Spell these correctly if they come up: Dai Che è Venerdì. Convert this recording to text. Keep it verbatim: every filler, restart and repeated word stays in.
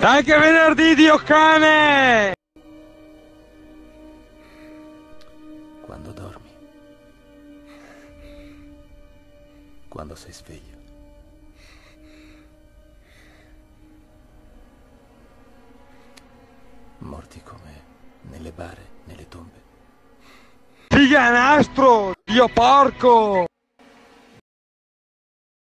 Dai che è venerdì, Dio cane! Quando dormi, quando sei sveglio, morti come nelle bare, nelle tombe. Figa nastro, Dio porco!